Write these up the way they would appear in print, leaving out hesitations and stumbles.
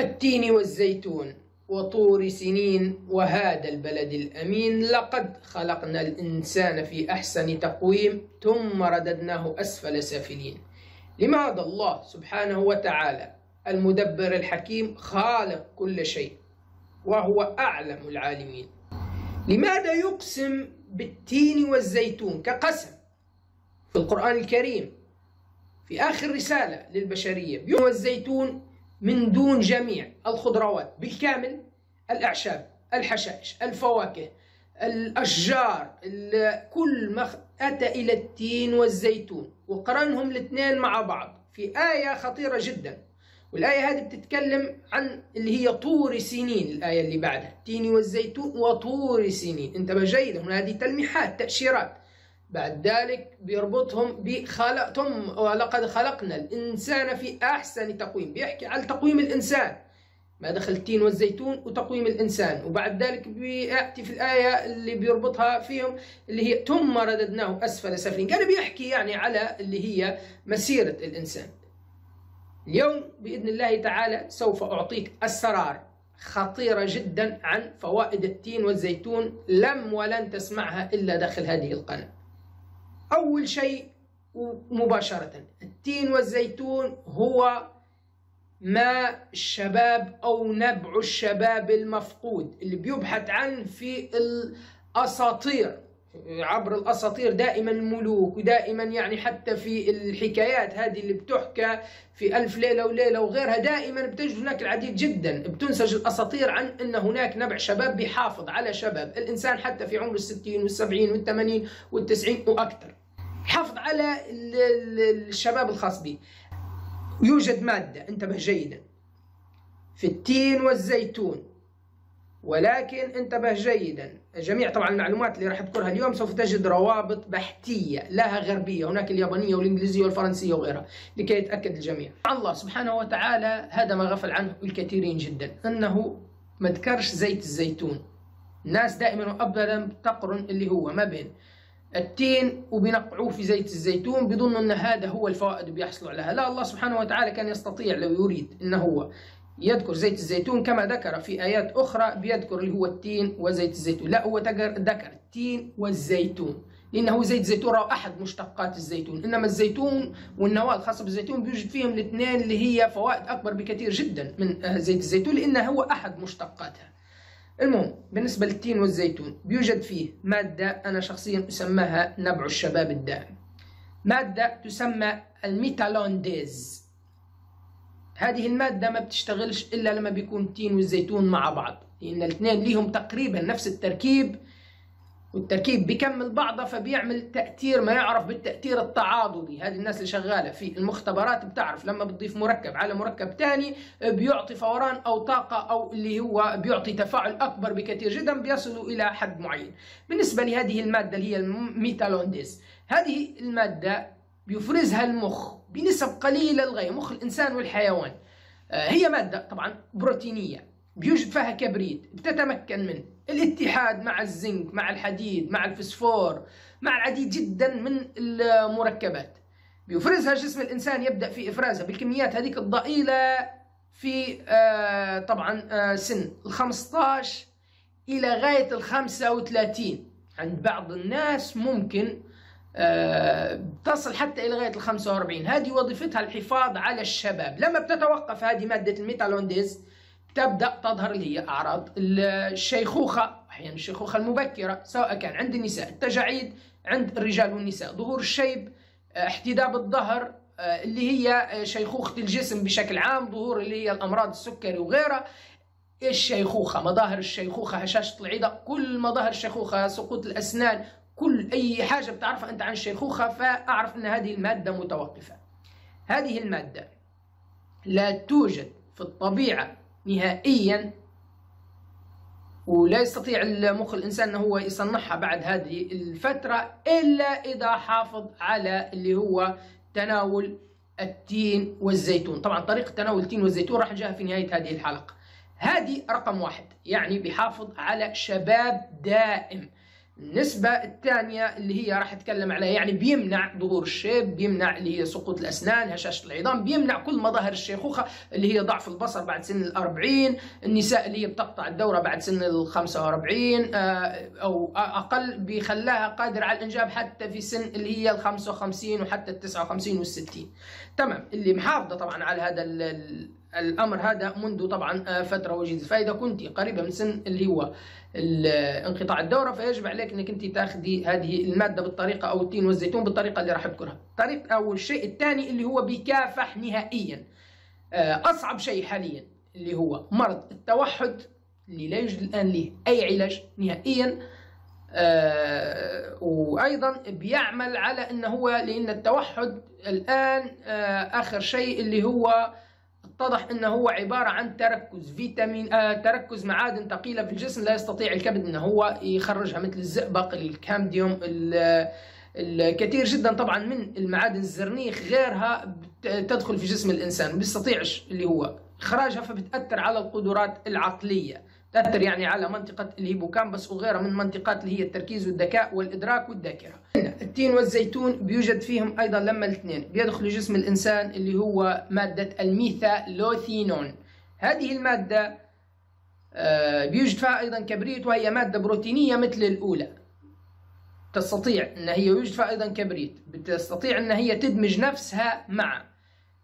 التين والزيتون وطور سنين وهذا البلد الأمين، لقد خلقنا الإنسان في أحسن تقويم ثم رددناه أسفل سافلين. لماذا الله سبحانه وتعالى المدبر الحكيم خالق كل شيء وهو أعلم العالمين، لماذا يقسم بالتين والزيتون كقسم؟ في القرآن الكريم في آخر رسالة للبشرية بيوم والزيتون من دون جميع الخضروات بالكامل، الأعشاب، الحشائش، الفواكه، الأشجار، كل ما أتى إلى التين والزيتون وقرنهم الاثنين مع بعض في آية خطيرة جدا. والآية هذه بتتكلم عن اللي هي طور سنين، الآية اللي بعدها التين والزيتون وطور سنين، انتبه جيدا، هنا هذه تلميحات تأشيرات. بعد ذلك بيربطهم بخلقتم ولقد خلقنا الإنسان في أحسن تقويم، بيحكي عن تقويم الإنسان ما دخل التين والزيتون وتقويم الإنسان. وبعد ذلك بيأتي في الآية اللي بيربطها فيهم اللي هي ثم رددناه أسفل سافلين، كان بيحكي يعني على اللي هي مسيرة الإنسان. اليوم بإذن الله تعالى سوف أعطيك أسرار خطيرة جدا عن فوائد التين والزيتون لم ولن تسمعها إلا داخل هذه القناة. أول شيء مباشرة، التين والزيتون هو ماء الشباب أو نبع الشباب المفقود اللي بيبحث عنه في الأساطير، عبر الأساطير دائما الملوك، ودائما يعني حتى في الحكايات هذه اللي بتحكى في ألف ليلة وليلة وغيرها دائما بتجد هناك العديد جدا بتنسج الأساطير عن أن هناك نبع شباب بيحافظ على شباب الإنسان حتى في عمر الستين والسبعين والثمانين والتسعين وأكثر، حافظ على الشباب الخاص به. يوجد مادة، انتبه جيدا، في التين والزيتون، ولكن انتبه جيدا، جميع طبعا المعلومات اللي راح اذكرها اليوم سوف تجد روابط بحثيه لها غربيه، هناك اليابانيه والانجليزيه والفرنسيه وغيرها لكي يتاكد الجميع. الله سبحانه وتعالى هذا ما غفل عنه الكثيرين جدا، انه ما ذكرش زيت الزيتون. الناس دائما وابدا تقرن اللي هو ما بين التين وبينقعوه في زيت الزيتون، بيظنوا ان هذا هو الفوائد بيحصلوا عليها. لا، الله سبحانه وتعالى كان يستطيع لو يريد انه هو يذكر زيت الزيتون كما ذكر في آيات أخرى بيذكر اللي هو التين وزيت الزيتون، لا هو ذكر التين والزيتون لأنه زيت الزيتون راهو أحد مشتقات الزيتون، إنما الزيتون والنواة الخاصة بالزيتون بيوجد فيهم الاثنين اللي هي فوائد أكبر بكثير جدا من زيت الزيتون لأنه هو أحد مشتقاتها. المهم بالنسبة للتين والزيتون بيوجد فيه مادة أنا شخصيا أسماها نبع الشباب الدائم، مادة تسمى الميتالونديز. هذه المادة ما بتشتغلش إلا لما بيكون التين والزيتون مع بعض، لأن الاثنين ليهم تقريبا نفس التركيب والتركيب بيكمل بعضه فبيعمل تأثير ما يعرف بالتأثير التعاضدي. هذه الناس اللي شغالة في المختبرات بتعرف لما بتضيف مركب على مركب ثاني بيعطي فوران أو طاقة أو اللي هو بيعطي تفاعل أكبر بكثير جدا بيصلوا إلى حد معين. بالنسبة لهذه المادة اللي هي الميتالونديز، هذه المادة بيفرزها المخ بنسب قليلة للغاية، مخ الإنسان والحيوان. هي مادة طبعا بروتينية بيوجد فيها كبريت، بتتمكن من الاتحاد مع الزنك مع الحديد مع الفسفور مع العديد جدا من المركبات، بيفرزها جسم الإنسان، يبدأ في إفرازها بالكميات هذيك الضئيلة في طبعا سن ال15 إلى غاية ال35. عند بعض الناس ممكن تصل حتى إلى غاية ال45، هذه وظيفتها الحفاظ على الشباب. لما بتتوقف هذه مادة الميتالونديز تبدأ تظهر اللي هي أعراض الشيخوخة، أحيانا الشيخوخة المبكرة سواء كان عند النساء، التجاعيد عند الرجال والنساء، ظهور الشيب، احتداب الظهر اللي هي شيخوخة الجسم بشكل عام، ظهور اللي هي الأمراض السكري وغيرها. الشيخوخة، مظاهر الشيخوخة، هشاشة العضة، كل مظاهر الشيخوخة، سقوط الأسنان، كل أي حاجة بتعرفها أنت عن الشيخوخة فأعرف أن هذه المادة متوقفة. هذه المادة لا توجد في الطبيعة نهائيا، ولا يستطيع المخ الإنسان أنه هو يصنعها بعد هذه الفترة إلا إذا حافظ على اللي هو تناول التين والزيتون. طبعا طريقة تناول التين والزيتون راح نجاها في نهاية هذه الحلقة. هذه رقم واحد، يعني بيحافظ على شباب دائم. النسبة الثانية اللي هي راح أتكلم عليها، يعني بيمنع ظهور الشيب، بيمنع اللي هي سقوط الأسنان، هشاشة العظام، بيمنع كل مظاهر الشيخوخة اللي هي ضعف البصر بعد سن ال40، النساء اللي هي بتقطع الدورة بعد سن ال45 أو أقل، بيخلاها قادرة على الإنجاب حتى في سن اللي هي ال55 وحتى ال59 والستين. تمام، اللي محافظة طبعا على هذا الأمر هذا منذ طبعا فترة وجيزة. فإذا كنت قريبة من سن اللي هو انقطاع الدورة فيجب عليك أنك أنت تاخذي هذه المادة بالطريقة أو التين والزيتون بالطريقة اللي راح أذكرها. طريقة أو الشيء الثاني اللي هو بيكافح نهائيا أصعب شيء حاليا اللي هو مرض التوحد اللي لا يوجد الآن له أي علاج نهائيا، وأيضا بيعمل على أنه هو، لأن التوحد الآن آخر شيء اللي هو اتضح انه هو عباره عن تركز فيتامين تركز معادن ثقيله في الجسم لا يستطيع الكبد انه هو يخرجها، مثل الزئبق، الكامديوم، الكثير جدا طبعا من المعادن الزرنيخ غيرها تدخل في جسم الانسان ما بيستطيعش اللي هو اخراجها، فبتاثر على القدرات العقليه، تأثر يعني على منطقة الهيبوكامبس وغيرها من منطقات اللي هي التركيز والذكاء والإدراك والذاكرة. التين والزيتون بيوجد فيهم أيضا لما الاثنين بيدخل جسم الإنسان اللي هو مادة الميثالوثينون. هذه المادة بيوجد فيها أيضا كبريت، وهي مادة بروتينية مثل الأولى، تستطيع أن هي يوجد فيها أيضا كبريت، بتستطيع أن هي تدمج نفسها مع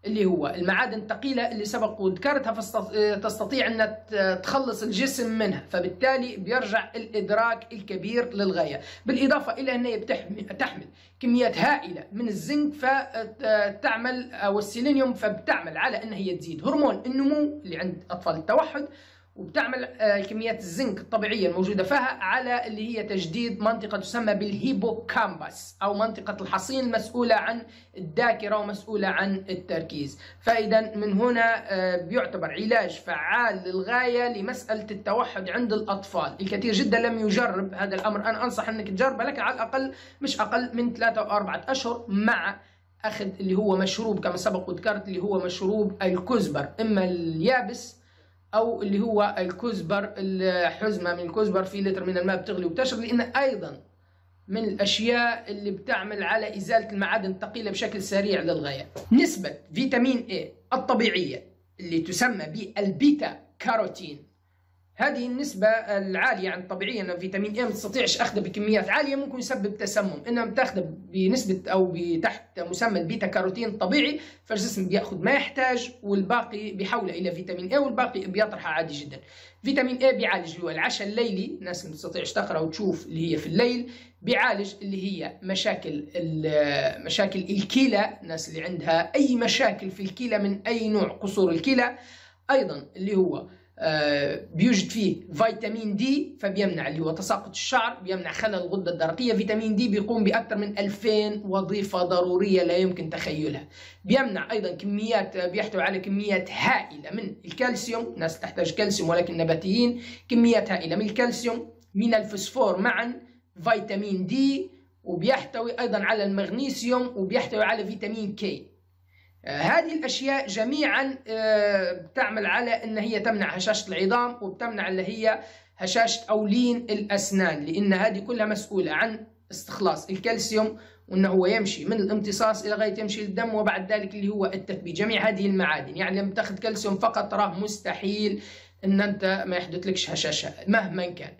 اللي هو المعادن الثقيلة اللي سبق وذكرتها، تستطيع أن تخلص الجسم منها، فبالتالي بيرجع الإدراك الكبير للغاية، بالإضافة إلى أنها تحمل كميات هائلة من الزنك فتعمل أو السيلينيوم، فبتعمل على أنها هي تزيد هرمون النمو اللي عند أطفال التوحد، وبتعمل كميات الزنك الطبيعية الموجودة فيها على اللي هي تجديد منطقة تسمى بالهيبوكامبس أو منطقة الحصين المسؤولة عن الذاكرة ومسؤولة عن التركيز. فإذا من هنا بيعتبر علاج فعال للغاية لمسألة التوحد عند الأطفال. الكثير جدا لم يجرب هذا الأمر، أنا أنصح أنك تجربه لك على الأقل مش أقل من 3 أو 4 أشهر مع أخذ اللي هو مشروب كما سبق وذكرت اللي هو مشروب الكزبر، إما اليابس أو اللي هو الكزبر، الحزمة من الكزبر في لتر من الماء بتغلي وبتشرب، لأن أيضا من الأشياء اللي بتعمل على إزالة المعادن الثقيلة بشكل سريع للغاية. نسبة فيتامين A الطبيعية اللي تسمى بالبيتا كاروتين، هذه النسبة العالية عن الطبيعية، أن فيتامين A ما تستطيعش أخذه بكميات عالية، ممكن يسبب تسمم، إنما تأخذه بنسبة أو تحت مسمى البيتا كاروتين الطبيعي، فالجسم بيأخذ ما يحتاج والباقي بيحوله إلى فيتامين A والباقي بيطرحه عادي جدا. فيتامين A بيعالج اللي هو العشاء الليلي، الناس اللي ما تستطيعش تقرأ وتشوف اللي هي في الليل، بيعالج اللي هي مشاكل الكلى، الناس اللي عندها أي مشاكل في الكلى من أي نوع، قصور الكلى، أيضا اللي هو بيوجد فيه فيتامين دي، فبيمنع اللي هو تساقط الشعر، بيمنع خلل الغدة الدرقية. فيتامين دي بيقوم بأكثر من 2000 وظيفة ضرورية لا يمكن تخيلها. بيمنع أيضا كميات، بيحتوي على كميات هائلة من الكالسيوم، ناس تحتاج كالسيوم ولكن نباتيين، كميات هائلة من الكالسيوم، من الفسفور معا، فيتامين دي، وبيحتوي أيضا على المغنيسيوم، وبيحتوي على فيتامين كي. هذه الأشياء جميعا بتعمل على أن هي تمنع هشاشة العظام وبتمنع اللي هي هشاشة أو لين الأسنان، لأن هذه كلها مسؤولة عن استخلاص الكالسيوم، وأنه هو يمشي من الامتصاص إلى غاية يمشي للدم، وبعد ذلك اللي هو التثبيت جميع هذه المعادن. يعني لما تاخذ كالسيوم فقط راه مستحيل أن أنت ما يحدث لكش هشاشة مهما كان،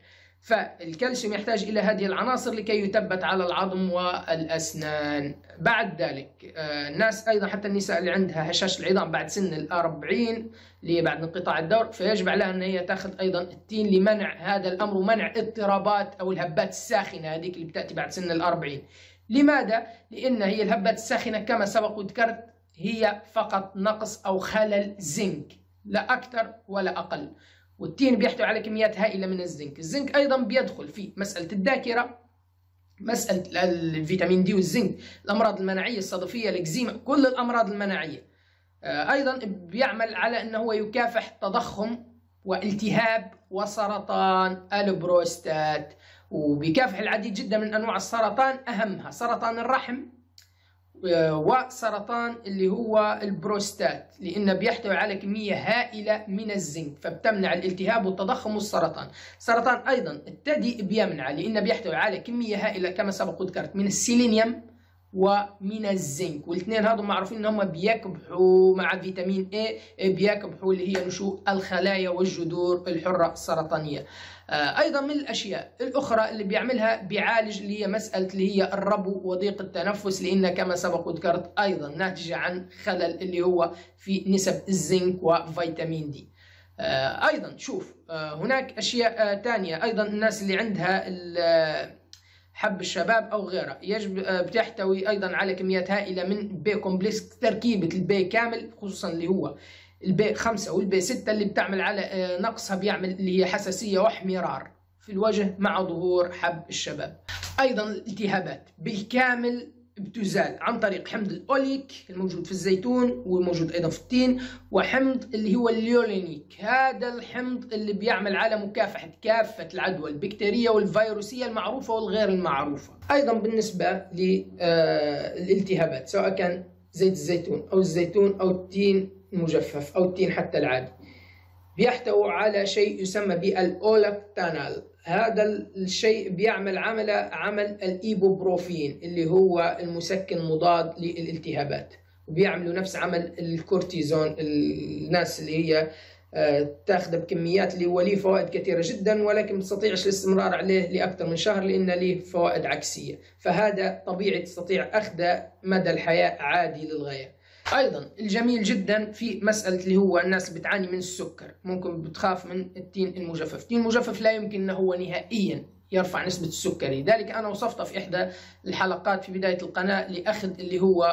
فالكالسيوم يحتاج إلى هذه العناصر لكي يثبت على العظم والأسنان. بعد ذلك الناس أيضا حتى النساء اللي عندها هشاش العظام بعد سن ال40 اللي بعد انقطاع الدور، فيجب عليها أن هي تأخذ أيضا التين لمنع هذا الأمر ومنع اضطرابات أو الهبات الساخنة هذيك اللي بتأتي بعد سن ال40. لماذا؟ لأن هي الهبات الساخنة كما سبق وذكرت هي فقط نقص أو خلل زنك، لا أكثر ولا أقل، والتين بيحتوي على كميات هائلة من الزنك. الزنك أيضا بيدخل في مسألة الذاكرة، مسألة الفيتامين دي والزنك، الأمراض المناعية الصدفية، الإكزيما، كل الأمراض المناعية. أيضا بيعمل على أنه هو يكافح التضخم والتهاب وسرطان البروستات، وبيكافح العديد جدا من أنواع السرطان، أهمها سرطان الرحم وسرطان اللي هو البروستات، لأنه بيحتوي على كمية هائلة من الزنك، فبتمنع الالتهاب والتضخم والسرطان. سرطان أيضا الثدي بيمنع، لأنه بيحتوي على كمية هائلة كما سبق وذكرت من السيلينيوم ومن الزنك، والاثنين هذول معروفين إنهم بيكبحوا مع فيتامين A، بيكبحوا اللي هي نشوء الخلايا والجذور الحرة السرطانية. أيضا من الأشياء الأخرى اللي بيعملها بيعالج اللي هي مسألة اللي هي الربو وضيق التنفس، لأن كما سبق وذكرت أيضا ناتجة عن خلل اللي هو في نسب الزنك وفيتامين دي. أيضا شوف هناك أشياء تانية أيضا، الناس اللي عندها حب الشباب أو غيره بتحتوي أيضا على كميات هائلة من بي كومبلكس، تركيبة البي كامل خصوصا اللي هو البي 5 والبي 6 اللي بتعمل على نقصها بيعمل اللي هي حساسية واحمرار في الوجه مع ظهور حب الشباب. أيضا الالتهابات بالكامل بتزال عن طريق حمض الأوليك الموجود في الزيتون وموجود أيضا في التين، وحمض اللي هو اليولينيك، هذا الحمض اللي بيعمل على مكافحة كافة العدوى البكتيرية والفيروسية المعروفة والغير المعروفة. أيضا بالنسبة للالتهابات سواء كان زيت الزيتون أو الزيتون أو التين المجفف أو التين حتى العادي، بيحتوي على شيء يسمى بالأولاكتانال، هذا الشيء بيعمل عمل الإيبوبروفين اللي هو المسكن مضاد للالتهابات، وبيعملوا نفس عمل الكورتيزون. الناس اللي هي تاخذه بكميات اللي هو ليه فوائد كثيرة جدا، ولكن ما تستطيعش الاستمرار عليه لأكثر من شهر لأن ليه فوائد عكسية، فهذا طبيعي تستطيع أخذه مدى الحياة عادي للغاية. أيضا الجميل جدا في مسألة اللي هو الناس بتعاني من السكر، ممكن بتخاف من التين المجفف، التين المجفف لا يمكن أنه هو نهائيا يرفع نسبة السكري، لذلك أنا وصفته في إحدى الحلقات في بداية القناة لأخذ اللي هو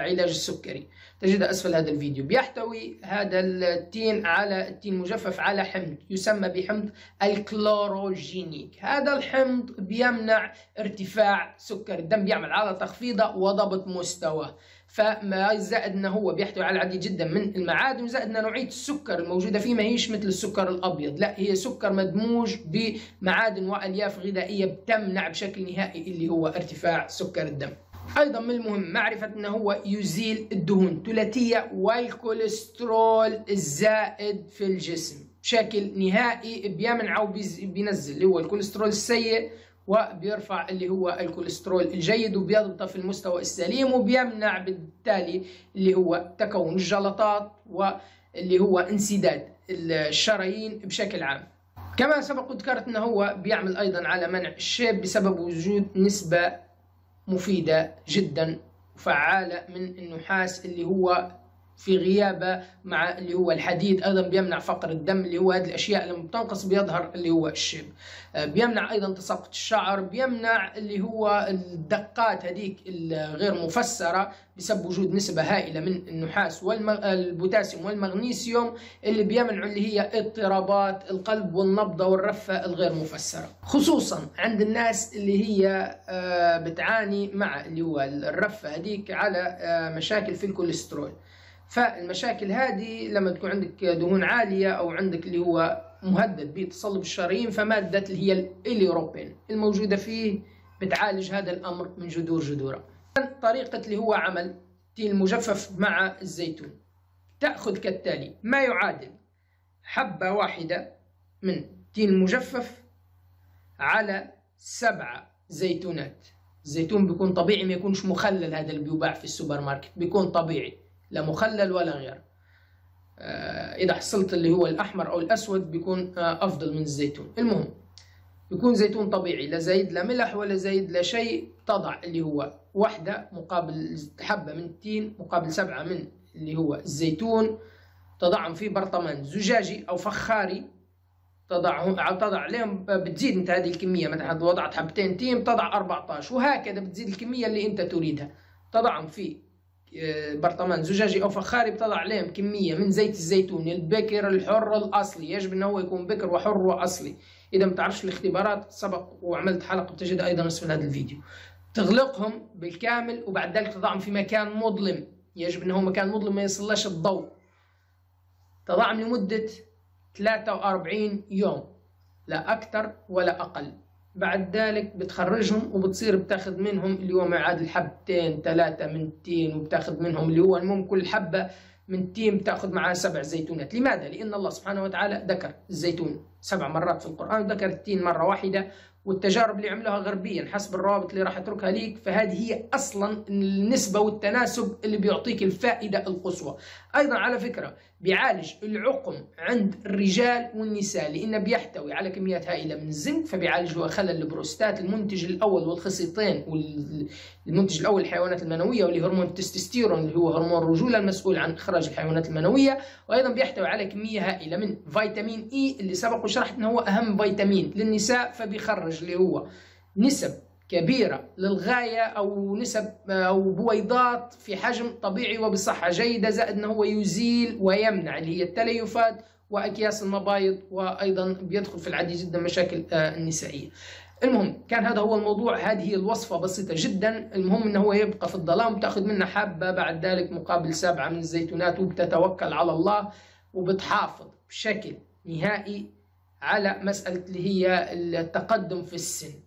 علاج السكري، تجده أسفل هذا الفيديو. بيحتوي هذا التين على التين المجفف على حمض يسمى بحمض الكلوروجينيك، هذا الحمض بيمنع ارتفاع سكر الدم، بيعمل على تخفيضه وضبط مستواه، فما زائد انه هو بيحتوي على العديد جدا من المعادن، زائد ان نوعيه السكر الموجوده فيه ما هيش مثل السكر الابيض، لا هي سكر مدموج بمعادن والياف غذائيه بتمنع بشكل نهائي اللي هو ارتفاع سكر الدم. ايضا من المهم معرفه انه هو يزيل الدهون الثلاثيه والكوليسترول الزائد في الجسم بشكل نهائي، بيمنع وبينزل اللي هو الكوليسترول السيء وبيرفع اللي هو الكوليسترول الجيد وبيضبطه في المستوى السليم، وبيمنع بالتالي اللي هو تكون الجلطات واللي هو انسداد الشرايين بشكل عام. كما سبق وذكرت انه هو بيعمل ايضا على منع الشيب بسبب وجود نسبة مفيدة جدا وفعالة من النحاس اللي هو في غيابه مع اللي هو الحديد، ايضا بيمنع فقر الدم اللي هو هذه الاشياء لما بتنقص بيظهر اللي هو الشيب، بيمنع ايضا تساقط الشعر، بيمنع اللي هو الدقات هذيك الغير مفسره بسبب وجود نسبه هائله من النحاس والبوتاسيوم والمغنيسيوم اللي بيمنعوا اللي هي اضطرابات القلب والنبضه والرفه الغير مفسره، خصوصا عند الناس اللي هي بتعاني مع اللي هو الرفه هذيك على مشاكل في الكوليسترول. فالمشاكل هذه لما تكون عندك دهون عالية أو عندك اللي هو مهدد بتصلب الشرايين، فمادة اللي هي الإيليروبين الموجودة فيه بتعالج هذا الأمر من جذور جذوره. طريقة اللي هو عمل التين المجفف مع الزيتون تأخذ كالتالي: ما يعادل حبة واحدة من تين المجفف على 7 زيتونات. الزيتون بيكون طبيعي، ما يكونش مخلل، هذا اللي بيباع في السوبر ماركت بيكون طبيعي لا مخلل ولا غير. إذا حصلت اللي هو الأحمر أو الأسود بيكون أفضل من الزيتون. المهم بيكون زيتون طبيعي، لا زايد لا ملح ولا زايد لا شيء. تضع اللي هو 1 مقابل حبة من التين مقابل 7 من اللي هو الزيتون، تضعهم في برطمان زجاجي أو فخاري، تضع عليهم، بتزيد انت هذه الكمية، مثلا وضعت حبتين تين تضع 14، وهكذا بتزيد الكمية اللي انت تريدها. تضعهم في برطمان زجاجي او فخاري، بتضع عليهم كميه من زيت الزيتون البكر الحر الاصلي، يجب انه هو يكون بكر وحر واصلي. اذا ما تعرفش الاختبارات سبق وعملت حلقه بتجد ايضا اسفل هذا الفيديو. تغلقهم بالكامل وبعد ذلك تضعهم في مكان مظلم، يجب انه هو مكان مظلم ما يصلش الضوء. تضعهم لمده 43 يوم لا اكثر ولا اقل، بعد ذلك بتخرجهم وبتصير بتاخذ منهم اللي هو ما يعادل حبتين ثلاثة من التين، وبتاخذ منهم اللي هو المهم كل حبة من التين بتاخذ معها 7 زيتونات. لماذا؟ لأن الله سبحانه وتعالى ذكر الزيتون 7 مرات في القرآن وذكر التين مرة واحدة، والتجارب اللي عملوها غربيا حسب الروابط اللي راح اتركها ليك، فهذه هي اصلا النسبه والتناسب اللي بيعطيك الفائده القصوى. ايضا على فكره بيعالج العقم عند الرجال والنساء لانه بيحتوي على كميات هائله من الزنك، فبيعالج خلل البروستات المنتج الاول والخصيتين، والمنتج الاول الحيوانات المنويه واللي هرمون التستوستيرون اللي هو هرمون الرجوله المسؤول عن اخراج الحيوانات المنويه، وايضا بيحتوي على كميه هائله من فيتامين اي اللي سبق وشرحت انه هو اهم فيتامين للنساء، فبيخرج اللي هو نسب كبيرة للغاية أو نسب أو بويضات في حجم طبيعي وبصحة جيدة، زائد أنه هو يزيل ويمنع اللي هي التليفات وأكياس المبايض، وأيضا بيدخل في العديد جدا مشاكل النسائية. المهم كان هذا هو الموضوع، هذه الوصفة بسيطة جدا. المهم أنه هو يبقى في الظلام، تأخذ منه حبة بعد ذلك مقابل 7 من الزيتونات، وبتتوكل على الله وبتحافظ بشكل نهائي على مسألة اللي هي التقدم في السن.